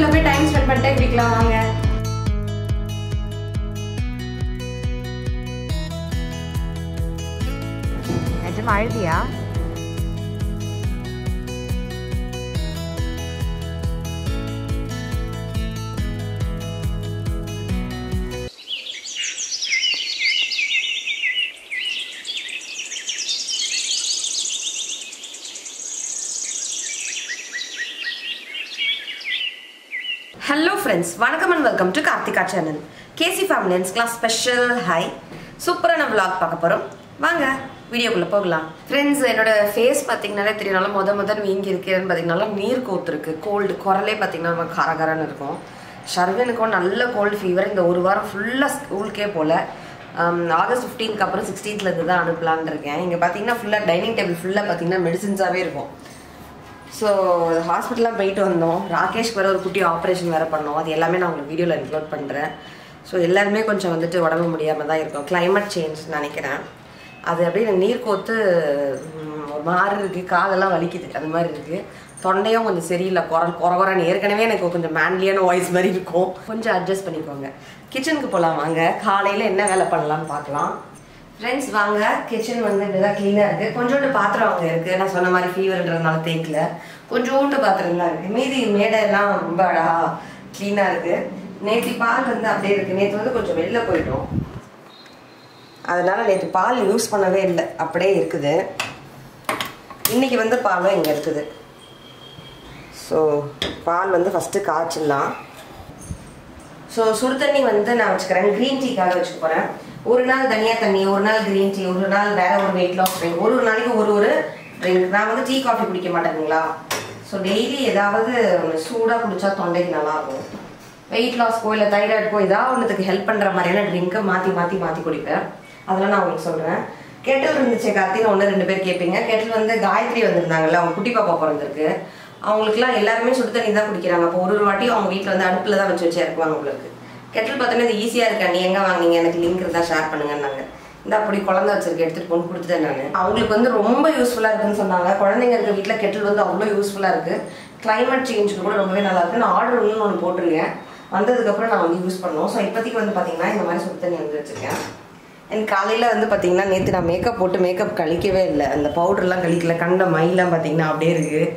கார்டனில் போய் time spend பண்ணிட்டே குடிக்கலாம் வாங்க. நிஜமா அழுதியா? ஹலோ ஃப்ரெண்ட்ஸ், வணக்கம் and welcome to Karthika channel. கேசி ஃபேமிலின்ஸ்க்கெலாம் ஸ்பெஷல் ஹாய். சூப்பரான விளாக் பார்க்க போகிறோம், வாங்க வீடியோக்குள்ளே போகலாம். ஃப்ரெண்ட்ஸ், என்னோடய ஃபேஸ் பார்த்திங்கனாலே தெரியும்னாலும் முதல் வீங்கி இருக்கிறேன்னு பார்த்திங்கனாலும் நீர் கோத்துருக்கு. கோல்டு குரலே பார்த்திங்கன்னா நம்ம கரகரன்னு இருக்கும். ஷர்வனுக்கும் நல்ல கோல்டு ஃபீவர். இந்த ஒரு வாரம் ஃபுல்லாக ஸ்கூலுக்கே போகல. ஆகஸ்ட் 15க்கு அப்புறம் 16th தான் அனுப்பலான் இருக்கேன். இங்கே பார்த்திங்கன்னா ஃபுல்லாக டைனிங் டேபிள் ஃபுல்லாக பார்த்திங்கன்னா மெடிசின்ஸாகவே இருக்கும். ஸோ ஹாஸ்பிட்டலாக போயிட்டு வந்தோம். ராகேஷ்க்கு வேறு ஒரு குட்டி ஆப்ரேஷன் வேறு பண்ணோம். அது எல்லாமே நான் உங்களுக்கு வீடியோவில் இன்க்ளூட் பண்ணுறேன். ஸோ எல்லாருமே கொஞ்சம் வந்துட்டு உடம்பு முடியாமல் தான் இருக்கும். கிளைமேட் சேஞ்ச்னு நினைக்கிறேன். அது அப்படியே நீர் கோத்து ஒரு மாதிரி இருக்குது, காதெல்லாம் வலிக்குது, அது மாதிரி இருக்குது. தொண்டையும் கொஞ்சம் சரியில்லை, குறகுறான்னு. ஏற்கனவே எனக்கு கொஞ்சம் மேன்லியான வாய்ஸ் மாதிரி இருக்கும், கொஞ்சம் அட்ஜஸ்ட் பண்ணிக்கோங்க. கிச்சனுக்கு போகலாம் வாங்க. காலையில் என்ன வேலை பண்ணலாம்னு பார்க்கலாம். ஃப்ரெண்ட்ஸ் வாங்க, கிச்சன் வந்து இப்படிதான் க்ளீனாக இருக்குது. கொஞ்சோண்டு பாத்திரம் அங்கே இருக்குது. நான் சொன்ன மாதிரி ஃபீவர்ன்றதுனால தேய்க்கல, கொஞ்சோண்டு பாத்திரம்லாம் இருக்குது. மீதி மேடையெல்லாம் ரொம்ப அழகாக க்ளீனாக இருக்குது. நேற்று பால் வந்து அப்படியே இருக்குது. நேற்று வந்து கொஞ்சம் வெளில போயிட்டோம், அதனால் நேற்று பால் யூஸ் பண்ணவே இல்லை, அப்படியே இருக்குது. இன்றைக்கி வந்து பாலும் இங்கே இருக்குது. ஸோ பால் வந்து ஃபஸ்ட்டு காய்ச்சிடலாம். ஸோ சுடுதண்ணி வந்து நான் வச்சுக்கிறேன், க்ரீன் டீக்காக வச்சுக்க போகிறேன். ஒரு நாள் தனியா தண்ணி, ஒரு நாள் கிரீன் டீ, ஒரு நாள் வேற ஒரு வெயிட் லாஸ் ட்ரிங்க், ஒரு நாளைக்கு ஒரு ட்ரிங்க். நான் வந்து டீ காஃபி குடிக்க மாட்டேங்களா, ஸோ டெய்லி ஏதாவது சூடாக குடிச்சா தொண்டைக்கு நல்லாயிருக்கும். வெயிட் லாஸ்க்கோ இல்லை தைராய்டுக்கோ ஏதாவது ஒன்றுத்துக்கு ஹெல்ப் பண்ணுற மாதிரியான ட்ரிங்க்கை மாற்றி மாற்றி மாற்றி குடிப்பேன். அதெல்லாம் நான் உங்களுக்கு சொல்கிறேன். கெட்டில் இருந்துச்சு கார்த்தின்னு ஒன்று ரெண்டு பேர் கேட்பீங்க. கெட்டில் வந்து காயத்ரி வந்திருந்தாங்கல்ல, அவங்க குட்டி பாப்பா பிறந்திருக்கு. அவங்களுக்குலாம் எல்லாருமே சுடு தண்ணி தான் குடிக்கிறாங்க. இப்போ ஒரு வாட்டி அவங்க வீட்டில் வந்து அடுப்பில் தான் வச்சு இருப்பாங்க. உங்களுக்கு கெட்டில் பார்த்தோன்னா இது ஈஸியாக இருக்கா, நீ எங்கே வாங்கினீங்க, எனக்கு லிங்க் இருந்தால் ஷேர் பண்ணுங்கன்னாங்க. இந்த அப்படி குழந்தை வச்சிருக்க எடுத்துகிட்டு போன்னு கொடுத்துட்டேன் நான். அவங்களுக்கு வந்து ரொம்ப யூஸ்ஃபுல்லாக இருக்குதுன்னு சொன்னாங்க. குழந்தைங்க இருக்க வீட்டில் கெட்டில் வந்து அவ்வளோ யூஸ்ஃபுல்லாக இருக்குது. கிளைமேட் சேஞ்சுக்கு கூட ரொம்பவே நல்லாயிருக்கு. நான் ஆர்டர் ஒன்று ஒன்று போட்டிருக்கேன், வந்ததுக்கப்புறம் நான் வந்து யூஸ் பண்ணுவோம். ஸோ இப்போதைக்கு வந்து பார்த்திங்கன்னா இந்த மாதிரி சுடு தண்ணி வந்து வச்சுருக்கேன். எனக்கு காலையில் வந்து பார்த்திங்கன்னா நேற்று நான் மேக்கப் போட்டு மேக்கப் கழிக்கவே இல்லை, அந்த பவுடர்லாம் கழிக்கல. கண்ட மைலாம் பார்த்திங்கன்னா அப்படியே இருக்குது.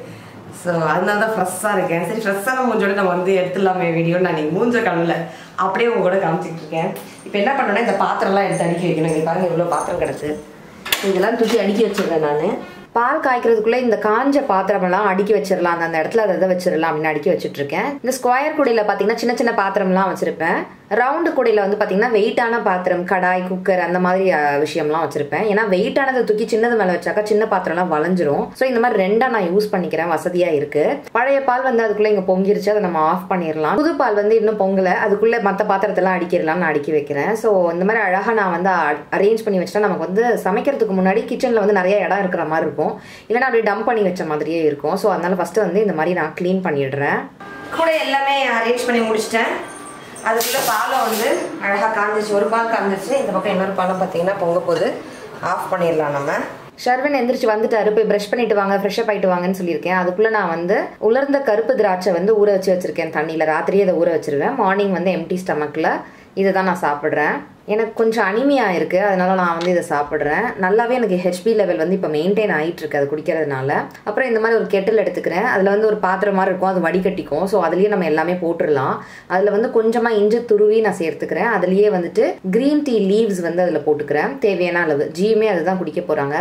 ஸோ அதனால தான் ஃப்ரெஷ்ஷாக இருக்கேன். சரி, ஃப்ரெஷ்ஷான மூஞ்சோட நம்ம வந்து எடுத்துடலாமே வீடியோ. நான் நீங்கள் மூஞ்ச கண்ணில் அப்படியே உங்க கூட காமிச்சிட்டு இருக்கேன். இப்போ என்ன பண்ணோன்னா இந்த பாத்திரம்லாம் எடுத்து அடுக்கி வைக்கணும். இங்கே பாருங்கள் எவ்வளோ பாத்திரம் கிடச்சி, இதெல்லாம் தூக்கி அடுக்கி வச்சிடுறேன். நான் பால் காய்க்கிறதுக்குள்ளே இந்த காஞ்ச பாத்திரமெல்லாம் அடுக்கி வச்சிடலாம், அந்த இடத்துல அதை வச்சிடலாம் அப்படின்னு அடுக்கி வச்சுட்ருக்கேன். இந்த ஸ்கொயர் கூடையில் பார்த்தீங்கன்னா சின்ன சின்ன பாத்திரம்லாம் வச்சுருப்பேன். ரவுண்டு கூடையில் வந்து பார்த்திங்கன்னா வெயிட்டான பாத்திரம், கடாய், குக்கர், அந்த மாதிரி விஷயம்லாம் வச்சுருப்பேன். ஏன்னா வெயிட்டானதை தூக்கி சின்னது மேலே வச்சாக்கா சின்ன பாத்திரம்லாம் வளைஞ்சிரும். ஸோ இந்த மாதிரி ரெண்டாக நான் யூஸ் பண்ணிக்கிறேன், வசதியாக இருக்குது. பழைய பால் வந்து அதுக்குள்ளே இங்கே பொங்கிருச்சு, அதை நம்ம ஆஃப் பண்ணிடலாம். புது பால் வந்து இன்னும் பொங்கலை, அதுக்குள்ளே மற்ற பாத்திரத்தெல்லாம் அடிக்கிடலாம், நான் அடுக்கி வைக்கிறேன். ஸோ இந்த மாதிரி அழகாக நான் வந்து அரேஞ்ச் பண்ணி வச்சுட்டா நமக்கு வந்து சமைக்கிறதுக்கு முன்னாடி கிச்சனில் வந்து நிறைய இடம் இருக்கிற மாதிரி இருக்கும். இல்லைன்னா அப்படியே டம்ப் பண்ணி வச்ச மாதிரியே இருக்கும். ஸோ அதனால ஃபஸ்ட்டு வந்து இந்த மாதிரி நான் க்ளீன் பண்ணிடுறேன். கூட எல்லாமே அரேஞ்ச் பண்ணி முடிச்சிட்டேன். அதுக்குள்ளே பாலம் வந்து அழகாக காஞ்சிச்சு, ஒரு பால் காஞ்சிச்சு. இந்த பக்கம் இன்னொரு பாலம் பார்த்தீங்கன்னா பொங்க போது ஆஃப் பண்ணிடலாம். நம்ம ஷர்வன் எந்திரிச்சு வந்துட்டாரு, போய் ப்ரஷ் பண்ணிட்டு வாங்க, ஃப்ரெஷ்அப் ஆகிட்டு வாங்கன்னு சொல்லியிருக்கேன். அதுக்குள்ளே நான் வந்து உலர்ந்த கருப்பு திராட்சை வந்து ஊற வச்சு வச்சுருக்கேன் தண்ணியில். ராத்திரியே அதை ஊற வச்சுருவேன். மார்னிங் வந்து எம்டி ஸ்டமக்கில் இதை தான் நான் சாப்பிட்றேன். எனக்கு கொஞ்சம் அனிமியா இருக்குது, அதனால நான் வந்து இதை சாப்பிட்றேன். நல்லாவே எனக்கு ஹெச்பி லெவல் வந்து இப்போ மெயின்டைன் ஆகிட்டு இருக்குது அது குடிக்கிறதுனால. அப்புறம் இந்த மாதிரி ஒரு கெட்டில் எடுத்துக்கிறேன். அதில் வந்து ஒரு பாத்திரம் மாதிரி இருக்கும், அது வடிகட்டிக்கும். ஸோ அதுலேயே நம்ம எல்லாமே போட்டுடலாம். அதில் வந்து கொஞ்சமாக இஞ்சி துருவி நான் சேர்த்துக்கிறேன். அதுலேயே வந்துட்டு க்ரீன் டீ லீவ்ஸ் வந்து அதில் போட்டுக்கிறேன், தேவையான அளவு. ஜியுமே அதுதான் குடிக்க போகிறாங்க.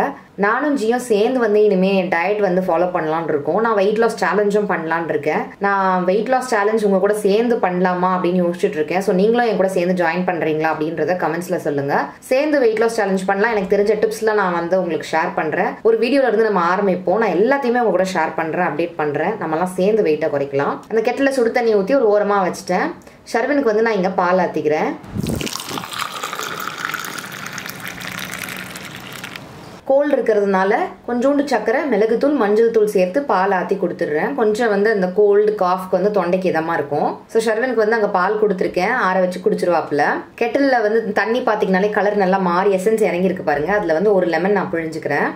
நானும் ஜியும் சேர்ந்து வந்து இனிமேல் என் டயட் வந்து ஃபாலோ பண்ணலான்னு இருக்கோம். நான் வெயிட் லாஸ் சேலஞ்சும் பண்ணலான்னு இருக்கேன். நான் வெயிட் லாஸ் சேலஞ்ச் உங்கள் கூட சேர்ந்து பண்ணலாமா அப்படின்னு யோசிச்சுட்டு இருக்கேன். ஸோ நீங்களும் என் கூட சேர்ந்து ஜாயின் பண்ணுறீங்களா அப்படின்றத கமெண்ட்ஸ்ல சொல்லுங்க. சேர்ந்து வெயிட் லாஸ் சேலஞ்ச் பண்ணலாம். எனக்கு தெரிஞ்ச டிப்ஸ்லாம் நான் வந்து உங்களுக்கு ஷேர் பண்றேன். ஒரு வீடியோல இருந்து நம்ம ஆரம்பிப்போம். நான் எல்லாத்தையுமே உங்க கூட ஷேர் பண்றேன், அப்டேட் பண்றேன். நம்ம எல்லாம் சேர்ந்து வெயிட்டை குறைக்கலாம். அந்த கெட்டில சுடு தண்ணி ஊற்றி ஒரு ஓரமா வச்சுட்டேன். ஷர்வனுக்கு வந்து நான் இங்க பால் ஆத்திக்கிறேன். கோல்டு இருக்கிறதுனால கொஞ்சோண்டு சக்கரை, மிளகுத்தூள், மஞ்சள் தூள் சேர்த்து பால் ஆற்றி கொடுத்துட்றேன். கொஞ்சம் வந்து அந்த கோல்டு காஃப்க்கு வந்து தொண்டைக்கு இதமாக இருக்கும். ஸோ ஷர்வனுக்கு வந்து அங்கே பால் கொடுத்துருக்கேன், ஆற வச்சு குடிச்சிருவாப்பில். கெட்டிலில் வந்து தண்ணி பார்த்தீங்கன்னாலே கலர் நல்லா மாறி எசன்ஸ் இறங்கியிருக்கு பாருங்கள். அதில் வந்து ஒரு லெமன் நான் பிழிஞ்சுக்கிறேன்.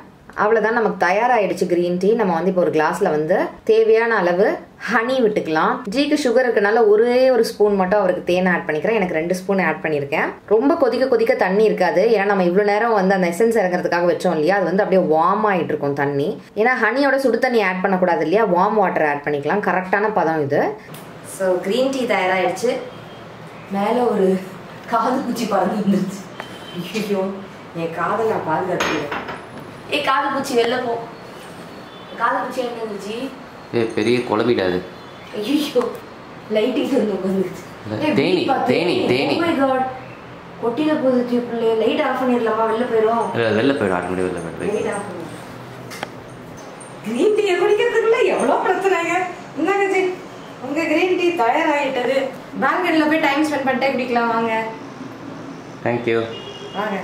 அவ்வளோதான், நமக்கு தயாராகிடுச்சு க்ரீன் டீ. நம்ம வந்து இப்போ ஒரு கிளாஸில் வந்து தேவையான அளவு ஹனி விட்டுக்கலாம். டீக்கு சுகர் இருக்கனால ஒரே ஒரு ஸ்பூன் மட்டும் அவருக்கு தேன் ஆட் பண்ணிக்கிறேன். எனக்கு 2 ஸ்பூன் ஆட் பண்ணியிருக்கேன். ரொம்ப கொதிக்க கொதிக்க தண்ணி இருக்காது, ஏன்னா நம்ம இவ்வளோ நேரம் வந்து அந்த எசன்ஸ் இறங்குறதுக்காக வச்சோம் இல்லையா, அது வந்து அப்படியே வார்ம் ஆகிட்டு இருக்கும் தண்ணி. ஏன்னா ஹனியோட சுடு தண்ணி ஆட் பண்ணக்கூடாது இல்லையா, வார்ம் வாட்டர் ஆட் பண்ணிக்கலாம். கரெக்டான பதம் இது. ஸோ க்ரீன் டீ தயாராகிடுச்சு. மேலே ஒரு காது பூச்சி பறந்து வந்துருச்சு. ஐயோ என் காதை நான் பாதுகாத்துக்கிறேன். ஏ காது பூச்சி வெளில போ. காது பூச்சி என்ன இருந்துச்சு? ஏ பெரிய குழம்பிடாது. ஐயோ லைட்டிங் வந்து உட்காந்துருச்சு. தேனி தேனி தேனி கொட்டிட போகுது டியூப்ல. லைட் ஆஃப் பண்ணிடலாமா? வெளில போயிடும். வெளில போயிடும் ஆட்டோமேட்டிக். வெளில போயிடும். லைட் ஆஃப் பண்ணுவோம். க்ரீன் டீ குடிக்கிறதுக்குள்ள எவ்வளோ பிரச்சனைங்க. என்னங்க ஜி உங்கள் க்ரீன் டீ தயாராகிட்டது. பேல்கனியில் போய் டைம் ஸ்பெண்ட் பண்ணிட்டே குடிக்கலாம் வாங்க. தேங்க்யூ. வாங்க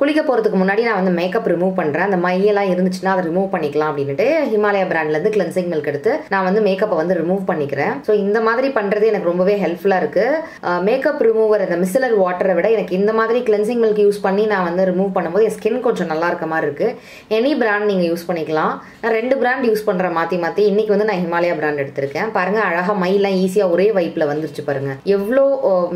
குளிக்க போகிறதுக்கு முன்னாடி நான் வந்து மேக்கப் ரிமூவ் பண்ணுறேன். அந்த மையெல்லாம் இருந்துச்சுன்னா அதை ரிமூவ் பண்ணிக்கலாம் அப்படின்ட்டு ஹிமாலயா பிராண்ட்லேருந்து கிளென்சிங் மில்க் எடுத்து நான் வந்து மேக்கப்பை வந்து ரிமூவ் பண்ணிக்கிறேன். ஸோ இந்த மாதிரி பண்ணுறது எனக்கு ரொம்பவே ஹெல்ப்ஃபுல்லாக இருக்குது. மேக்கப் ரிமூவர் அந்த மிஸ்லர் வாட்டரை விட எனக்கு இந்த மாதிரி கிளென்சிங் மில்க் யூஸ் பண்ணி நான் வந்து ரிமூவ் பண்ணும்போது என் ஸ்கின் கொஞ்சம் நல்லா இருக்க மாதிரி இருக்குது. எனி பிராண்ட் நீங்கள் யூஸ் பண்ணிக்கலாம். நான் 2 பிராண்ட் யூஸ் பண்ணுற மாற்றி இன்றைக்கி வந்து நான் ஹிமாலயா பிராண்ட் எடுத்திருக்கேன். பாருங்கள் அழகாக மையெல்லாம் ஈஸியாக ஒரே வைப்பில் வந்துருச்சு. பாருங்கள் எவ்வளோ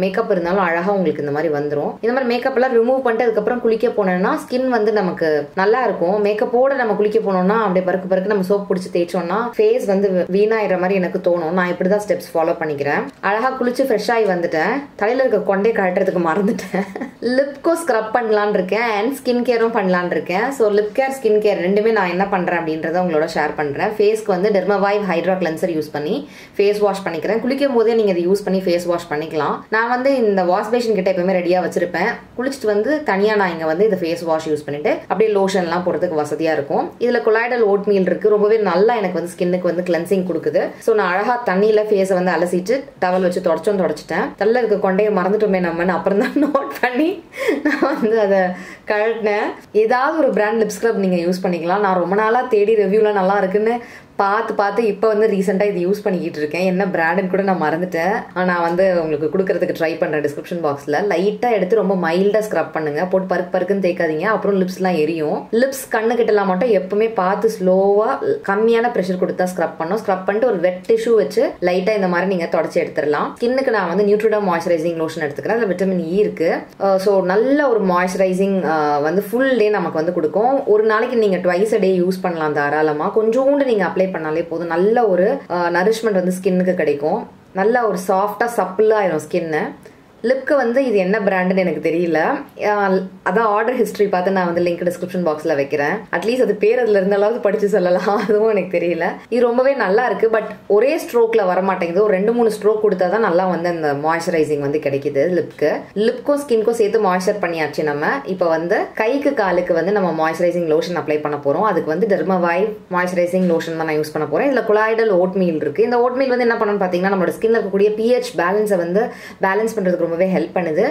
மேக்கப் இருந்தாலும் அழகாக உங்களுக்கு இந்த மாதிரி வந்துடும். இந்த மாதிரி மேக்கப்பெல்லாம் ரிமூவ் பண்ணிட்டு அதுக்கப்புறம் குளிக்க போனோம்னா ஸ்கின் வந்து நமக்கு நல்லா இருக்கும். மேக்கப்போட நம்ம குளிக்க போனோம்னா அப்படியே பருக்கு பருக்கு நம்ம சோப் பிடிச்சி தேய்ச்சோம்னா ஃபேஸ் வந்து வீணாயிற மாதிரி எனக்கு தோணும். நான் இப்படிதான் ஸ்டெப்ஸ் ஃபாலோ பண்ணிக்கிறேன். அழகா குளிச்சு ஃப்ரெஷ் ஆகி வந்துட்டேன். தலையில இருக்க கொண்டே கழட்டுறதுக்கு மறந்துட்டேன். லிப்கோ ஸ்க்ரப் பண்ணலான் இருக்கேன் அண்ட் ஸ்கின் கேரும் பண்ணலான் இருக்கேன். So lip care skin care ரெண்டுமே நான் என்ன பண்றேன் அப்படின்றத உங்களோட ஷேர் பண்றேன். ஃபேஸ்க்கு வந்து டெர்மாவைவ் ஹைட்ரா கிளென்சர் யூஸ் பண்ணி ஃபேஸ் வாஷ் பண்ணிக்கிறேன். குளிக்கும் போதே நீங்க இதை யூஸ் பண்ணி ஃபேஸ் வாஷ் பண்ணிக்கலாம். நான் வந்து இந்த வாஷ் பேஷன் கிட்ட எப்பவுமே ரெடியா வச்சிருப்பேன். குளிச்சுட்டு வந்து தனியா நான் இங்க வந்து இந்த ஃபேஸ் வாஷ் யூஸ் பண்ணிட்டு அப்படியே லோஷன்லாம் போடுறதுக்கு வசதியா இருக்கும். இதுல கொலாய்டல் ஓட் மீல் இருக்கு. ரொம்பவே நல்லா எனக்கு வந்து ஸ்கின்னுக்கு வந்து கிளென்சிங் கொடுக்குது. ஸோ நான் அழகா தண்ணியில ஃபேஸை வந்து அலசிட்டு டவல் வச்சு தொடச்சிட்டேன். தள்ள இருக்க கொண்டையை மறந்துட்டோமே நம்ம, அப்புறம் தான் நோட் பண்ணி நான் வந்து அதை கழட்டினேன். ஏதாவது ஒரு பிராண்ட் லிப் ஸ்க்ரப் நீங்க யூஸ் பண்ணிக்கலாம். நான் ரொம்ப நாளா தேடி ரிவ்யூலாம் நல்லா இருக்குன்னு பார்த்து இப்போ வந்து ரீசெண்டாக இது யூஸ் பண்ணிக்கிட்டு இருக்கேன். என்ன பிராண்டுன்னு கூட நான் மறந்துட்டேன். நான் வந்து உங்களுக்கு கொடுக்கறதுக்கு ட்ரை பண்ணுறேன். டிஸ்கிரிப்ஷன் பாக்ஸில் லைட்டாக எடுத்து ரொம்ப மைல்டாக ஸ்க்ரப் பண்ணுங்கள். போட்டு பருக்கு பருக்குன்னு தேய்க்காதீங்க, அப்புறம் லிப்ஸ்லாம் எரியும். லிப்ஸ் கண்ணுக்கிட்டலாம் மட்டும் எப்பவுமே பார்த்து ஸ்லோவாக கம்மியான ப்ரெஷர் கொடுத்தா ஸ்க்ரப் பண்ணும். ஸ்க்ரப் பண்ணிட்டு ஒரு வெட் டிஷ்யூ வச்சு லைட்டாக இந்த மாதிரி நீங்கள் தொடச்சி எடுத்துடலாம். ஸ்கின்னுக்கு நான் வந்து நியூட்ரிடா மாய்ஸ்சரைசிங் லோஷன் எடுத்துக்கிறேன். அதில் விட்டமின் இ இருக்குது. ஸோ நல்ல ஒரு மாய்ஸ்சரைசிங் வந்து ஃபுல் டே நமக்கு வந்து கொடுக்கும். ஒரு நாளைக்கு நீங்கள் 2x a day யூஸ் பண்ணலாம் தாராளமாக. கொஞ்சோண்டு நீங்கள் அப்ளை பண்ணாலே போதும். நல்ல ஒரு நரிஷ்மெண்ட் வந்து ஸ்கின்னுக்கு கிடைக்கும். நல்லா ஒரு சாஃப்டா சப்பிளா ஆயிரும் ஸ்கின்னு. லிப்க்கு வந்து இது என்ன பிராண்டுன்னு எனக்கு தெரியல. அதான் ஆர்டர் ஹிஸ்ட்ரி பார்த்து நான் வந்து லிங்க் டிஸ்கிரிப்ஷன் பாக்ஸில் வைக்கிறேன். அட்லீஸ்ட் அது பேர் அதில் இருந்தாலாவது படித்து சொல்லலாம். அதுவும் எனக்கு தெரியல. இது ரொம்பவே நல்லா இருக்குது. பட் ஒரே ஸ்ட்ரோக்கில் வரமாட்டேங்குது. ஒரு 2-3 ஸ்ட்ரோக் கொடுத்தா தான் நல்லா வந்து அந்த மாய்ஸ்சரைசிங் வந்து கிடைக்குது லிப்க்கு. லிப்க்கும் ஸ்கின்க்கும் சேர்த்து மாய்ஸ்சர் பண்ணியாச்சு நம்ம. இப்போ வந்து கைக்கு காலுக்கு வந்து நம்ம மாய்ஸ்சரைசிங் லோஷன் அப்ளை பண்ண போகிறோம். அதுக்கு வந்து டெர்மாவைவ் மாய்ஸ்சரைசிங் லோஷன் தான் நான் யூஸ் பண்ண போகிறேன். இதில் கொலாய்டல் ஓட்மீல் இருக்குது. இந்த ஓட்மீல் வந்து என்ன பண்ணணும்னு பார்த்தீங்கன்னா நம்மளோட ஸ்கின்ல இருக்கக்கூடிய pH பேலன்ஸை வந்து பேலன்ஸ் பண்ணுறதுக்கு ஹெல்ப் பண்ணுது.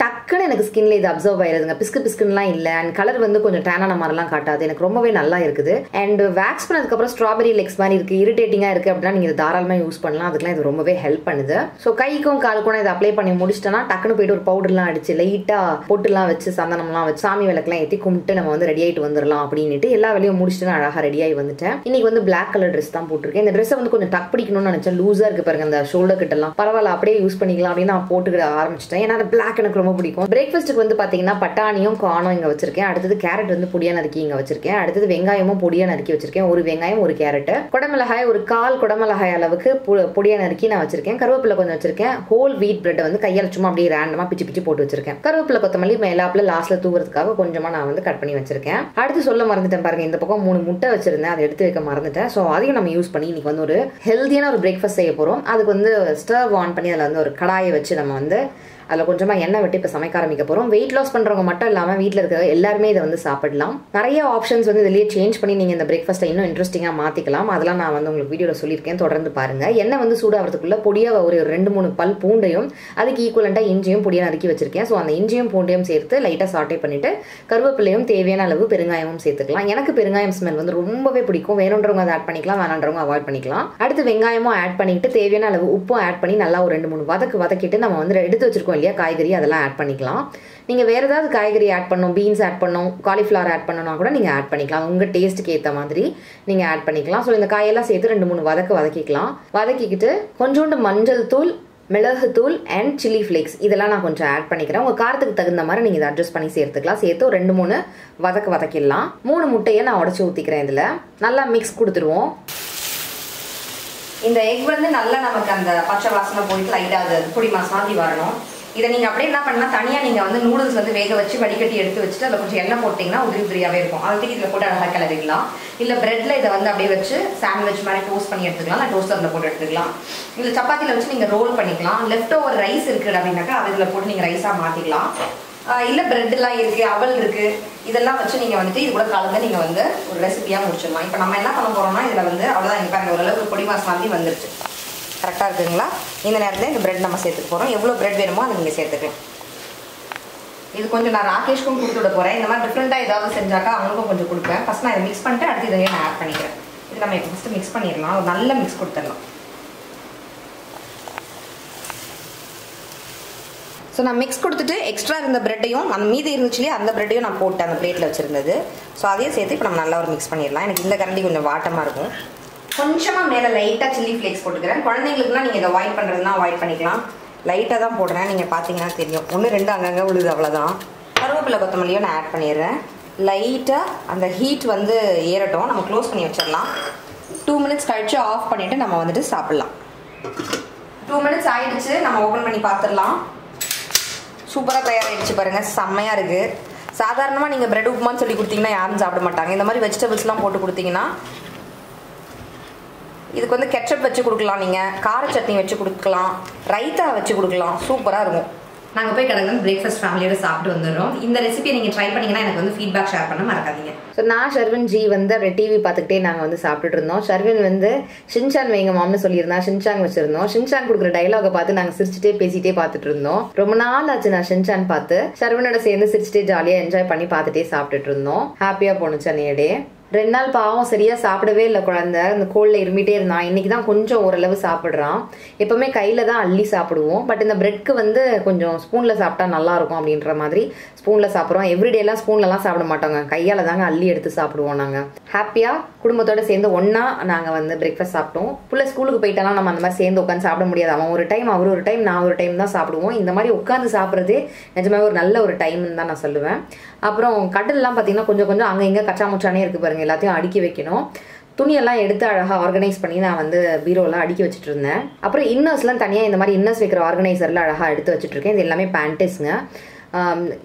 டக்குன்னு எனக்கு ஸ்கின்ல இது அப்சர்வ் ஆயிருதுங்க. பிஸ்கு பிஸ்குன்னுலாம் இல்லை. அண்ட் கலர் வந்து கொஞ்சம் டேனான மாதிரிலாம் காட்டாது. எனக்கு ரொம்பவே நல்லா இருக்குது. அண்ட் வேக்ஸ் பண்ணதுக்கு அப்புறம் ஸ்ட்ராபெரி லெக்ஸ் மாதிரி இருக்கு, இரிட்டேட்டிங்கா இருக்கு அப்படின்னா நீங்க தாராளமாக யூஸ் பண்ணலாம். அதுக்கெல்லாம் இது ரொம்பவே ஹெல்ப் பண்ணுது. ஸோ கைக்கும் காலுக்கும் இதை அப்ளை பண்ணி முடிச்சிட்டோம்னா டக்குன்னு போயிட்டு ஒரு பவுடர்லாம் அடிச்சு லைட்டா பொட்டுலாம் வச்சு சந்தனம்லாம் வச்சு சாமி விளக்கெல்லாம் ஏற்றி கும்பிட்டு நம்ம வந்து ரெடி ஆகிட்டு வந்துடலாம் அப்படின்ட்டு எல்லா வேலையும் முடிச்சுட்டு நான் அழகாக ரெடி ஆகி வந்துட்டேன். இன்னைக்கு வந்து பிளாக் கலர் ட்ரெஸ் தான் போட்டிருக்கேன். இந்த ட்ரெஸ்ஸை வந்து கொஞ்சம் டக் பிடிக்கணும்னு நினைச்சேன். லூஸா இருக்கு பாருங்க அந்த ஷோல்டர் கிட்டலாம். பரவாயில்ல அப்படியே யூஸ் பண்ணிக்கலாம் அப்படின்னு நான் போட்டுக்கிற ஆரம்பிச்சிட்டேன். ஏன்னா பிளாக் எனக்கு ரொம்ப பிடிக்கும். பிரேக்ஃபாஸ்ட்டுக்கு வந்து பார்த்தீங்கன்னா பட்டாணியும் காணும் இங்கே வச்சிருக்கேன். அடுத்தது கேரட் வந்து பொடியா நறுக்கி இங்கே வச்சிருக்கேன். அடுத்தது வெங்காயமும் பொடியா நறுக்கி வச்சிருக்கேன். 1 வெங்காயம் 1 கேரட். குடமிளகாய் ஒரு 4 குடமிளகாய் அளவுக்கு பொடியா நறுக்கி நான் வச்சிருக்கேன். கருவேப்பிலை கொஞ்சம் வச்சிருக்கேன். ஹோல் வீட் பிரெட் வந்து கையால் சும்மா அப்படியே ரேண்டமா பிச்சு போட்டு வச்சிருக்கேன். கருவேப்பிலை கொத்தமல்லி மேலாப்புல லாஸ்ட்ல தூவறதுக்காக கொஞ்சமா நான் வந்து கட் பண்ணி வச்சிருக்கேன். அடுத்து சொல்ல மறந்துட்டேன் பாருங்க, இந்த பக்கம் 3 முட்டை வச்சிருந்தேன். அதை எடுத்து வைக்க மறந்துட்டேன். ஸோ அதையும் நம்ம யூஸ் பண்ணி இன்னைக்கு வந்து ஒரு ஹெல்தியான ஒரு பிரேக்ஃபாஸ்ட் செய்ய போறோம். அதுக்கு வந்து ஸ்டவ் ஆன் பண்ணி அதில் வந்து ஒரு கடாயை வச்சு நம்ம வந்து அதில் கொஞ்சமாக எண்ணெய் விட்டு இப்போ சமைக்க ஆரம்பிக்க போகிறோம். வெயிட் லாஸ் பண்ணுறவங்க மட்டும் இல்லாமல் வீட்டில் இருக்கிற எல்லாருமே இதை வந்து சாப்பிடலாம். நிறைய ஆப்ஷன்ஸ் வந்து இதிலேயே சேஞ்ச் பண்ணி நீங்கள் இந்த பிரேக்ஃபாஸ்ட்டை இன்னும் இன்ட்ரெஸ்டிங்காக மாற்றிக்கலாம். அதெல்லாம் நான் வந்து உங்களுக்கு வீடியோவில் சொல்லியிருக்கேன். தொடர்ந்து பாருங்கள். எண்ணெய் வந்து சூடாகிறதுக்குள்ளே பொடியாக ஒரு 2-3 பல் பூண்டையும் அதுக்கு ஈக்குவலண்ட்டாக இஞ்சியும் பொடியாக நறுக்கி வச்சிருக்கேன். ஸோ அந்த இஞ்சியும் பூண்டையும் சேர்த்து லைட்டாக சாட்டே பண்ணிவிட்டு கருவேப்பிலையும் தேவையான அளவு பெருங்காயமும் சேர்த்துக்கலாம். எனக்கு பெருங்காயம் ஸ்மெல் வந்து ரொம்பவே பிடிக்கும். வேணுன்றவங்க அதை ஆட் பண்ணிக்கலாம், வேணுன்றவங்க அவாய்ட் பண்ணிக்கலாம். அடுத்து வெங்காயமும் ஆட் பண்ணிவிட்டு தேவையான அளவு உப்பும் ஆட் பண்ணி நல்லா ஒரு 2-3 வதக்கிட்டு நம்ம வந்து எடுத்து வச்சிருக்கோம் இல்லையா, காய்கறி அதெல்லாம் ஆட் பண்ணிக்கலாம். நீங்கள் வேறு ஏதாவது காய்கறி ஆட் பண்ணணும், பீன்ஸ் ஆட் பண்ணணும், காலிஃப்ளவர் ஆட் பண்ணணும்னா கூட நீங்கள் ஆட் பண்ணிக்கலாம். உங்கள் டேஸ்ட்டுக்கு ஏற்ற மாதிரி நீங்கள் ஆட் பண்ணிக்கலாம். ஸோ இந்த காயெல்லாம் சேர்த்து 2-3 வதக்கிக்கலாம். வதக்கிக்கிட்டு கொஞ்சோண்டு மஞ்சள் தூள், மிளகுத்தூள் அண்ட் சில்லி ஃப்ளேக்ஸ் இதெல்லாம் நான் கொஞ்சம் ஆட் பண்ணிக்கிறேன். உங்கள் காரத்துக்கு தகுந்த மாதிரி நீங்கள் இதை அட்ஜஸ்ட் பண்ணி சேர்த்துக்கலாம். சேர்த்து 2-3 வதக்கிடலாம். 3 முட்டையை நான் உடச்சி ஊற்றிக்கிறேன். இதில் நல்லா மிக்ஸ் கொடுத்துருவோம். இந்த எக் வந்து நல்லா நமக்கு அந்த பச்சை வாசனை போயிட்டு லைட்டாக பொடி மசாதி வரணும். இதை நீங்கள் அப்படியே என்ன பண்ணால் தனியாக நீங்கள் வந்து நூடுல்ஸ் வந்து வேக வச்சு வடிகட்டி எடுத்து வச்சுட்டு அதில் கொஞ்சம் எண்ணெய் போட்டிங்கன்னா உதிரி உதிரியாகவே இருக்கும். அதுக்கு இதில் போட்டு அழகாக கிளறிக்கலாம். இல்லை ப்ரெட்டில் இதை வந்து அப்படியே வச்சு சாண்ட்விச் மாதிரி டோஸ்ட் பண்ணி எடுத்துக்கலாம். இல்லை டோஸ்டரில் போட்டு எடுத்துக்கலாம். இல்லை சப்பாத்தியில் வச்சு நீங்கள் ரோல் பண்ணிக்கலாம். லெஃப்ட் ஓவர் ரைஸ் இருக்குது அப்படின்னாக்கா அது இதில் போட்டு நீங்கள் ரைஸாக மாற்றிக்கலாம். இல்லை ப்ரெட்டெலாம் இருக்குது, அவல் இருக்குது, இதெல்லாம் வச்சு நீங்கள் வந்துட்டு இது கூட கலந்து நீங்கள் வந்து ஒரு ரெசிபியாக முடிச்சிடலாம். இப்போ நம்ம என்ன பண்ண போகிறோம்னா இதில் வந்து அவ்வளோதான். இப்போ அந்த ஓரளவுக்கு பொடி மசாலா வந்துருச்சு. கரெக்டாக இருக்குதுங்களா? இந்த நேரத்தில் இந்த ப்ரெட் நம்ம சேர்த்துக்க போகிறோம். எவ்வளோ ப்ரெட் வேணுமோ அதை நீங்கள் சேர்த்துக்கலாம். இது கொஞ்சம் நான் ராகேஷ்க்கும் கொடுத்து விட போகிறேன். இந்த மாதிரி டிஃப்ரெண்ட்டாக ஏதாவது செஞ்சாக்கா அவங்களுக்கும் கொஞ்சம் கொடுப்பேன். ஃபஸ்ட் நான் இதை மிக்ஸ் பண்ணிட்டு அடுத்து இதையே நான் ஆட் பண்ணிக்கிறேன். இது நம்ம இப்போ ஃபஸ்ட்டு மிக்ஸ் பண்ணிடலாம். ஒரு நல்ல மிக்ஸ் கொடுத்துடலாம். ஸோ நான் மிக்ஸ் கொடுத்துட்டு எக்ஸ்ட்ரா இருந்த ப்ரெட்டையும் அந்த மீதி இருந்துச்சுலேயே அந்த ப்ரெட்டையும் நான் போட்டு அந்த ப்ளேட்டில் வச்சுருந்தது. ஸோ அதையும் சேர்த்து இப்போ நம்ம நல்லா ஒரு மிக்ஸ் பண்ணிடலாம். எனக்கு இந்த கரண்டி கொஞ்சம் வாட்டமாக இருக்கும். கொஞ்சமாக மேலே லைட்டாக சில்லி ஃப்ளேக்ஸ் போட்டுக்கிறேன். குழந்தைங்களுக்குலாம் நீங்கள் இதை அவாய்ட் பண்ணுறதுனா அவாய்ட் பண்ணிக்கலாம். லைட்டாக தான் போடுறேன். நீங்கள் பார்த்தீங்கன்னா தெரியும் 1-2 அங்கங்கே விழுது, அவ்வளோதான். கருவேப்பிலை கொத்தமல்லியும் நான் ஆட் பண்ணிடுறேன். லைட்டாக அந்த ஹீட் வந்து ஏறட்டும். நம்ம க்ளோஸ் பண்ணி வச்சிடலாம். 2 minutes கழிச்சு ஆஃப் பண்ணிவிட்டு நம்ம வந்துட்டு சாப்பிட்லாம். 2 minutes ஆகிடுச்சு. நம்ம ஓப்பன் பண்ணி பார்த்துடலாம். சூப்பராக தயாராகிடுச்சு பாருங்கள். செம்மையாக இருக்குது. சாதாரணமாக நீங்கள் ப்ரெட் உப்புமான்னு சொல்லி கொடுத்தீங்கன்னா யாரும் சாப்பிட மாட்டாங்க. இந்த மாதிரி வெஜிடபிள்ஸ்லாம் போட்டு கொடுத்தீங்கன்னா இதுக்கு வந்து கெச்சப் வச்சு கொடுக்கலாம், நீங்கள் கார சட்னி வச்சு கொடுக்கலாம், ரைத்தா வச்சு கொடுக்கலாம். சூப்பராக இருக்கும். நாங்கள் போய் கடந்து பிரேக்ஃபாஸ்ட் ஃபேமிலியோட சாப்பிட்டு வந்துடுறோம். இந்த ரெசிபியை நீங்கள் ட்ரை பண்ணிங்கன்னா எனக்கு வந்து ஃபீட்பேக் ஷேர் பண்ண மறக்காதீங்க. ஸோ நான் ஷர்வன் ஜி வந்து ரெட் டிவி பார்த்துக்கிட்டே நாங்கள் வந்து சாப்பிட்டுட்டு இருந்தோம். ஷர்வன் வந்து ஷின்சான் வைங்க மாம்னு சொல்லியிருந்தா ஷின்சான் வச்சுருந்தோம். ஷின்சான் கொடுக்குற டைலாகை பார்த்து நாங்கள் சிரிச்சுட்டே பேசிகிட்டே பார்த்துட்டு இருந்தோம். ரொம்ப நாள் ஆச்சு நான் ஷின்சான் பார்த்து. ஷர்வனோட சேர்ந்து சிரிச்சுட்டே ஜாலியாக என்ஜாய் பண்ணி பார்த்துட்டே சாப்பிட்டுட்டு இருந்தோம். ஹாப்பியாக போணுச்சு அன்னைய டே. 2 நாள் பாவம் சரியா சாப்பிடவே இல்லை குழந்தை. அந்த கோல்ல இருமிட்டே இருந்தான். இன்னைக்கு தான் கொஞ்சம் ஓரளவு சாப்பிட்றான். எப்பவுமே கையில தான் அள்ளி சாப்பிடுவோம். பட் இந்த பிரெட்க்கு வந்து கொஞ்சம் ஸ்பூன்ல சாப்பிட்டா நல்லா இருக்கும் அப்படின்ற மாதிரி ஸ்பூன்ல சாப்பிடுறோம். எவ்ரிடேலாம் ஸ்பூன்லாம் சாப்பிட மாட்டாங்க, கையால தாங்க அள்ளி எடுத்து சாப்பிடுவோம். நாங்க ஹாப்பியா குடும்பத்தோட சேர்ந்து ஒன்னா நாங்க வந்து பிரேக்ஃபாஸ்ட் சாப்பிட்டோம். புள்ள ஸ்கூலுக்கு போயிட்டாலும் நம்ம அந்த மாதிரி சேர்ந்து உட்காந்து சாப்பிட முடியாது. அவன் ஒரு டைம், அவரு ஒரு டைம், நான் ஒரு டைம் தான் சாப்பிடுவோம். இந்த மாதிரி உட்காந்து சாப்பிட்றதே நிஜமாவே ஒரு நல்ல ஒரு டைம்னு தான் நான் சொல்லுவேன். அப்புறம் கடல்லாம் பார்த்தீங்கன்னா கொஞ்சம் அங்கே இங்கே கச்சாமுச்சானே இருக்குது பாருங்கள். எல்லாத்தையும் அடுக்கி வைக்கணும். துணியெல்லாம் எடுத்து அழகாக ஆர்கனைஸ் பண்ணி நான் வந்து பீரோலாம் அடுக்கி வச்சுட்டு இருந்தேன். அப்புறம் இன்னர்ஸ்லாம் தனியாக இந்த மாதிரி இன்னர்ஸ் வைக்கிற ஆர்கனைசர்லாம் அழகாக எடுத்து வச்சுட்ருக்கேன். இது எல்லாமே பேண்டஸுங்க.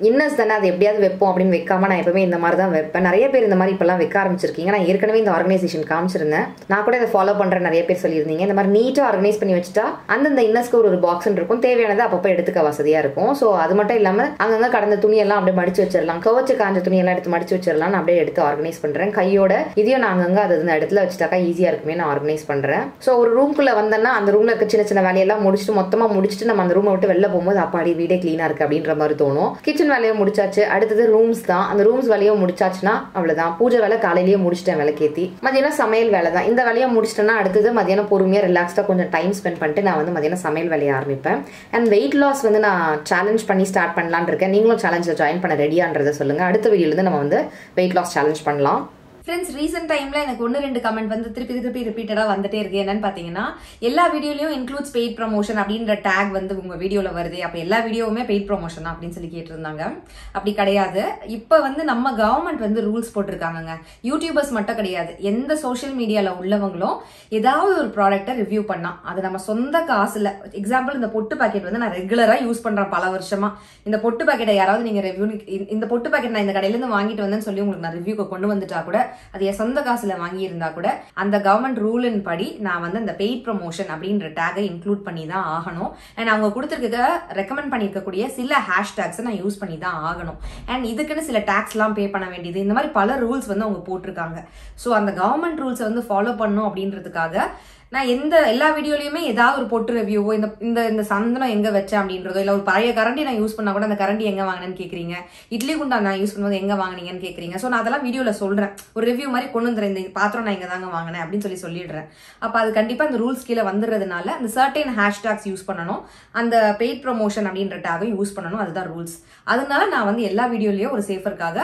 இன்னர்ஸ் தானே, அது எப்படியாவது வைப்போம் அப்படின்னு வைக்காமல் நான் எப்பவுமே இந்த மாதிரி தான் வைப்பேன். நிறைய பேர் இந்த மாதிரி இப்போல்லாம் வைக்க ஆரம்பிச்சிருக்கீங்க. நான் ஏற்கனவே இந்த ஆர்கனைசேஷன் காமிச்சிருந்தேன். நான் கூட இதை ஃபாலோ பண்ணுற நிறைய பேர் சொல்லியிருந்தீங்க. இந்த மாதிரி நீட்டாக ஆர்கனைஸ் பண்ணி வச்சுட்டா அந்தந்த இன்னர்ஸ்க்கு ஒரு பாக்ஸ்ன்னு இருக்கும். தேவையானது அப்பப்போ எடுத்துக்க வசதியாக இருக்கும். ஸோ அது மட்டும் இல்லாமல் அங்கங்கே கடந்த துணியெல்லாம் அப்படியே மடிச்சு வச்சிடலாம். கவச்சு காஞ்ச துணியெல்லாம் எடுத்து மடிச்சு வச்சிடலாம். நான் அப்படியே எடுத்து ஆர்கனைஸ் பண்ணுறேன் கையோட. இதையும் நான் அங்கங்கே அது இந்த இடத்துல வச்சுட்டாக்கா ஈஸியாக இருக்குமே நான் ஆர்கனைஸ் பண்ணுறேன். ஸோ ஒரு ரூம்குள்ளே வந்தேன்னா அந்த ரூமில் இருக்க சின்ன சின்ன வேலையெல்லாம் முடிச்சுட்டு மொத்தமாக முடிச்சுட்டு நம்ம அந்த ரூமை விட்டு வெளில போகும்போது அப்பாடி வீடே க்ளீனாக இருக்குது அப்படின்ற மாதிரி தோணும். கிச்சன் வேலையை முடிச்சாச்சு. அடுத்தது ரூம்ஸ் தான். அந்த ரூம்ஸ் வேலையை முடிச்சாச்சுன்னா அவ்வளவுதான். பூஜை வேலை காலையிலேயே முடிச்சிட்டேன். விளக்கேத்தி மதியானம் சமையல் வேலை தான். இந்த வேலையை முடிச்சிட்டேன்னா அடுத்தது மதியானம் பொறுமையாக ரிலாக்ஸ்டாக கொஞ்சம் டைம் ஸ்பெண்ட் பண்ணிட்டு நான் வந்து மதியானம் சமையல் வேலையை ஆரம்பிப்பேன். அண்ட் வெயிட் லாஸ் வந்து நான் சேலஞ்ச் பண்ணி ஸ்டார்ட் பண்ணலான்னு இருக்கேன். நீங்களும் சேலஞ்சில் ஜாயின் பண்ண ரெடியான்றதை சொல்லுங்க. அடுத்த வீடியோலேருந்து நம்ம வந்து வெயிட் லாஸ் சேலஞ்ச் பண்ணலாம். ஃப்ரெண்ட்ஸ், ரீசெண்ட் டைமில் எனக்கு 1-2 கமெண்ட் வந்து திருப்பி ரிப்பீட்டடாக வந்துட்டே இருக்குது. என்னன்னு பார்த்தீங்கன்னா எல்லா வீடியோலையும் இன்க்ளூட்ஸ் பெய்ட் ப்ரமோஷன் அப்படின்ற டேக் வந்து உங்கள் வீடியோவில் வருது, அப்போ எல்லா வீடியோவுமே பெய்ட் ப்ரமோஷன் அப்படின்னு சொல்லி கேட்டிருந்தாங்க. அப்படி கிடையாது. இப்போ வந்து நம்ம கவர்மெண்ட் வந்து ரூல்ஸ் போட்டிருக்காங்க. யூடியூபர்ஸ் மட்டும் கிடையாது, எந்த சோஷியல் மீடியாவில் உள்ளவங்களும் ஏதாவது ஒரு ப்ராடக்டை ரிவ்யூ பண்ணால் அது நம்ம சொந்த காசில். எக்ஸாம்பிள், இந்த பொட்டு பாக்கெட் வந்து நான் ரெகுலராக யூஸ் பண்ணுறேன் பல வருஷமாக. இந்த பொட்டு பாக்கெட்டை யாராவது நீங்கள் ரிவ்யூ, இந்த பொட்டு பாக்கெட் நான் இந்த கடையிலேருந்து வாங்கிட்டு வந்தேன்னு சொல்லி உங்களுக்கு நான் ரிவ்யூக்கு கொண்டு வந்துட்டா கூட, அது என் சொந்த காசுல வாங்கி இருந்தா கூட, அந்த கவர்மெண்ட் ரூலின் படி நான் வந்து அந்த பெய்ட் ப்ரமோஷன் அப்படின்ற டேகை இன்க்ளூட் பண்ணி தான் ஆகணும். அண்ட் அவங்க கொடுத்துருக்க ரெக்கமெண்ட் பண்ணியிருக்கக்கூடிய சில ஹேஷ்டேக்ஸை நான் யூஸ் பண்ணி தான் ஆகணும். அண்ட் இதுக்குன்னு சில டேக்ஸ்லாம் பே பண்ண வேண்டியது. இந்த மாதிரி பல ரூல்ஸ் வந்து அவங்க போட்டிருக்காங்க. ஸோ அந்த கவர்மெண்ட் ரூல்ஸை வந்து ஃபாலோ பண்ணும் அப்படின்றதுக்காக நான் எந்த எல்லா வீடியோலையுமே ஏதாவது ஒரு பொட்டு ரிவ்யூவோ இந்த இந்த இந்த சந்தனம் எங்கே வச்சேன் அப்படின்றதோ இல்லை ஒரு பழைய கரண்டி நான் யூஸ் பண்ணால் கூட அந்த கரண்டி எங்கே வாங்கினேன்னு கேட்குறீங்க, இட்லி குண்டா நான் யூஸ் பண்ணும்போது எங்கே வாங்கினீங்கன்னு கேட்குறீங்க. ஸோ நான் அதெல்லாம் வீடியோவில் சொல்கிறேன், ஒரு ரிவ்யூ மாதிரி கொண்டு வந்துடுறேன், இந்த பாத்திரம் நான் இங்கே தாங்க வாங்கினேன் அப்படின்னு சொல்லிடுறேன். அப்போ அது கண்டிப்பாக அந்த ரூல்ஸ் கீழே வந்துடுறதுனால அந்த சர்டைன் ஹேஷ்டாக்ஸ் யூஸ் பண்ணணும், அந்த பெய்ட் ப்ரொமோஷன் அப்படின்ற டேகையும் யூஸ் பண்ணணும், அதுதான் ரூல்ஸ். அதனால நான் வந்து எல்லா வீடியோலையும் ஒரு சேஃபருக்காக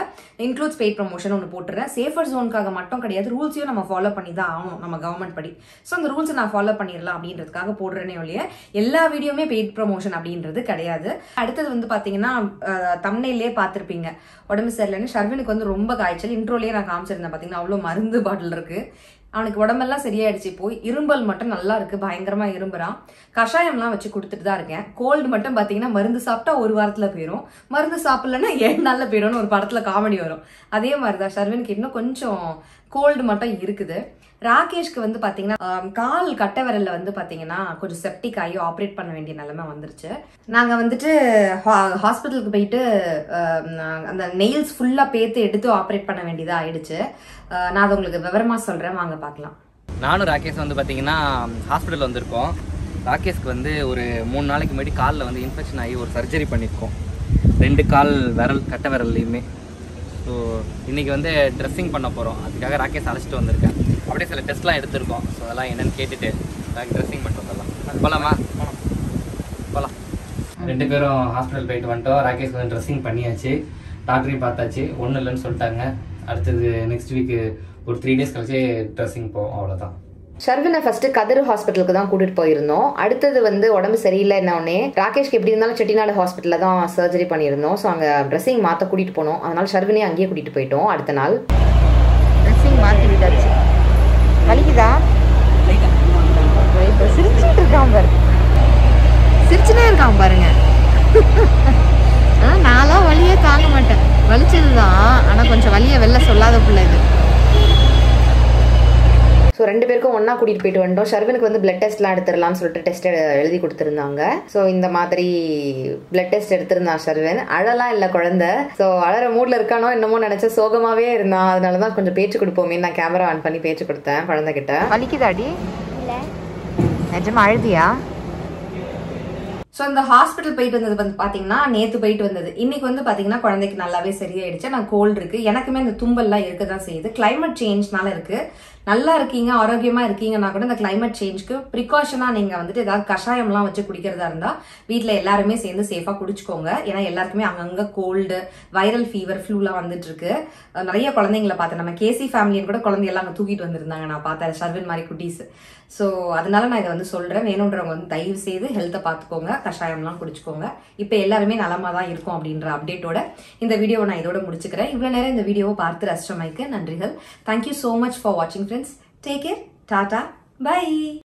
இன்க்ளூட்ஸ் பெய்ட் ப்ரொமோஷன் ஒன்று போட்டுறேன். சேஃபர் ஜோனுக்காக மட்டும் கிடையாது, ரூல்ஸையும் நம்ம ஃபாலோ பண்ணி தான் ஆகணும் நம்ம கவர்மெண்ட் படி. ஸோ அந்த ரூல்ஸை நான் ஃபாலோ பண்ணிடலாம் அப்படின்றதுக்காக போடுறேனே ஒழிய எல்லா வீடியோமே பெய்ட் ப்ரொமோஷன் அப்படின்றது கிடையாது. அடுத்தது வந்து பார்த்தீங்கன்னா தம்ப்நெயிலே பார்த்துருப்பீங்க, உடம்பு சரியில்லைன்னு ஷர்வனுக்கு வந்து ரொம்ப காய்ச்சல். இன்ட்ரோலேயே நான் காமிச்சிருந்தேன் பார்த்தீங்கன்னா, அவ்வளோ மருந்து பாட்டில் இருக்குது. அவனுக்கு உடம்பெல்லாம் சரியாயிடுச்சு, போய் இரும்பல் மட்டும் நல்லா இருக்குது, பயங்கரமாக இரும்புறான். கஷாயம்லாம் வச்சு கொடுத்துட்டு தான் இருக்கேன். கோல்டு மட்டும் பார்த்தீங்கன்னா மருந்து சாப்பிட்டா ஒரு வாரத்தில் போயிடும், மருந்து சாப்பிட்லன்னா 7 நாளில் போயிடும்னு ஒரு படத்தில் காமெடி வரும். அதே மாதிரி தான் ஷர்வனுக்கு இன்னும் கொஞ்சம் கோல்டு மட்டும் இருக்குது. ராகேஷ்க்கு வந்து பார்த்தீங்கன்னா கால் கட்டை விரலில் வந்து பார்த்தீங்கன்னா கொஞ்சம் செப்டிக் ஆகி ஆப்ரேட் பண்ண வேண்டிய நிலைமை வந்துருச்சு. நாங்கள் வந்துட்டு ஹாஸ்பிட்டலுக்கு போயிட்டு அந்த நெயில்ஸ் ஃபுல்லாக பேத்து எடுத்து ஆப்ரேட் பண்ண வேண்டியதாக ஆயிடுச்சு. நான் அதை உங்களுக்கு விவரமாக சொல்கிறேன், வாங்க பார்க்கலாம். நானும் ராகேஷ் வந்து பார்த்தீங்கன்னா ஹாஸ்பிட்டலில் வந்திருக்கோம். ராகேஷ்க்கு வந்து ஒரு 3 நாளைக்கு முன்னாடி காலில் வந்து இன்ஃபெக்ஷன் ஆகி ஒரு சர்ஜரி பண்ணியிருக்கோம், 2 கால் விரல் கட்டை விரல்லையுமே. ஸோ இன்றைக்கி வந்து ட்ரெஸ்ஸிங் பண்ண போகிறோம், அதுக்காக ராகேஷ் அழைச்சிட்டு வந்திருக்கேன். அப்படியே சில டெஸ்ட்லாம் எடுத்திருக்கோம், ஸோ அதெல்லாம் என்னென்னு கேட்டுட்டு ட்ரெஸ்ஸிங் பண்ணிட்டு வந்துடலாம். போகலாமா? போகலாம். 2 பேரும் ஹாஸ்பிட்டல் போயிட்டு வந்துட்டோம். ராகேஷ் வந்து ட்ரெஸ்ஸிங் பண்ணியாச்சு, டாக்டரையும் பார்த்தாச்சு, ஒன்றும் இல்லைன்னு சொல்லிட்டாங்க. அடுத்தது நெக்ஸ்ட் வீக்கு ஒரு 3 டேஸ் கழிச்சு ட்ரெஸ்ஸிங் போவோம், அவ்வளோதான். ஷர்வனை ஃபர்ஸ்ட் கதிர் ஹாஸ்பிட்டலுக்கு தான் கூட்டிட்டு போயிருந்தோம். அடுத்தது வந்து உடம்பு சரியில்லை என்னோடனே ராகேஷ்க்கு எப்படி இருந்தாலும் செட்டிநாடு ஹாஸ்பிட்டல்ல தான் சர்ஜரி பண்ணியிருந்தோம். ஸோ அங்கே ட்ரெஸ்ஸிங் மாற்ற கூட்டிட்டு போனோம், அதனால ஷர்வனே அங்கேயே கூட்டிட்டு போயிட்டோம். அடுத்த நாள் ட்ரெஸ்ஸிங் மாற்றி விட்டாச்சு. வலிக்குதா? இப்போ சிரிச்சுட்டு இருக்கான் பாரு, சிரிச்சுனே இருக்கான் பாருங்க. நான்லாம் வலியே தாங்க மாட்டேன், வலிச்சது தான், ஆனால் கொஞ்சம் வலியை வெளில சொல்லாத பிள்ளை இது. ஸோ 2 பேருக்கும் ஒன்றா கூட்டிகிட்டு போயிட்டு வந்துட்டோம். ஷர்வனுக்கு வந்து பிளட் டெஸ்ட்லாம் எடுத்துடலாம்னு சொல்லிட்டு டெஸ்ட் எழுதி கொடுத்துருந்தாங்க. ஸோ இந்த மாதிரி பிளட் டெஸ்ட் எடுத்திருந்தான் ஷர்வன். அழலாம் இல்லை குழந்தை, ஸோ அழற மூடில் இருக்கானோ என்னமோ நினச்ச சோகமாகவே இருந்தான். அதனால தான் கொஞ்சம் பேச்சு கொடுப்போமே நான் கேமரா ஆன் பண்ணி பேச்சு கொடுத்தேன் குழந்தைகிட்ட. வலிக்குதாடி? நிஜமா அழுதியா? ஸோ இந்த ஹாஸ்பிட்டல் போயிட்டு வந்தது வந்து பார்த்தீங்கன்னா நேற்று போயிட்டு வந்தது. இன்னைக்கு வந்து பார்த்தீங்கன்னா குழந்தைக்கு நல்லாவே சரியாயிடுச்சு. நான் கோல்டு இருக்குது, எனக்குமே இந்த தும்பல்லாம் இருக்க தான் செய்யுது, கிளைமேட் சேஞ்ச்னால இருக்குது. நல்லா இருக்கீங்க, ஆரோக்கியமாக இருக்கீங்கன்னா கூட இந்த கிளைமேட் சேஞ்சுக்கு ப்ரிகாஷனாக நீங்கள் வந்துட்டு ஏதாவது கஷாயம்லாம் வச்சு குடிக்கிறதா இருந்தால் வீட்டில் எல்லாருமே சேர்ந்து சேஃபாக குடிச்சிக்கோங்க. ஏன்னா எல்லாருக்குமே அங்கங்கே கோல்டு, வைரல் ஃபீவர், ஃப்ளூலாம் வந்துட்டுருக்கு. நிறைய குழந்தைங்கள பார்த்தேன், நம்ம கேசி ஃபேமிலின்னு கூட குழந்தையெல்லாம் அங்கே தூக்கிட்டு வந்துருந்தாங்க நான் பார்த்தேன், ஷர்வன் மாதிரி குட்டீஸ். ஸோ அதனால நான் இதை வந்து சொல்கிறேன், வேணுன்றவங்க வந்து தயவு செய்து ஹெல்த்தை பார்த்துக்கோங்க, கஷாயம்லாம் குடிச்சிக்கோங்க. இப்போ எல்லாருமே நலமாக தான் இருக்கும் அப்படின்ற அப்டேட்டோட இந்த வீடியோவை நான் இதோட முடிச்சுக்கிறேன். இவ்வளோ நேரம் இந்த வீடியோவை பார்த்து ரசிச்சமைக்கு நன்றிகள். தேங்க்யூ ஸோ மச் ஃபார் வாட்சிங் friends. Take care. Tata. Bye.